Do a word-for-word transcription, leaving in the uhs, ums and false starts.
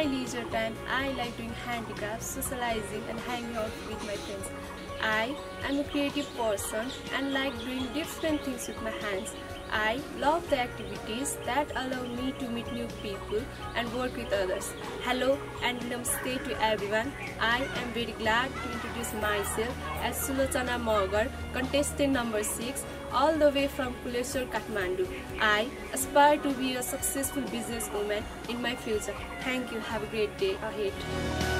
my leisure time, I like doing handicrafts, socializing and hanging out with my friends. I am a creative person and like doing different things with my hands. I love the activities that allow me to meet new people and work with others. Hello and namaste to everyone. I am very glad to introduce myself as Sulochana Magar, contestant number six, all the way from Pulchowk, Kathmandu. I aspire to be a successful businesswoman in my future. Thank you. Have a great day ahead.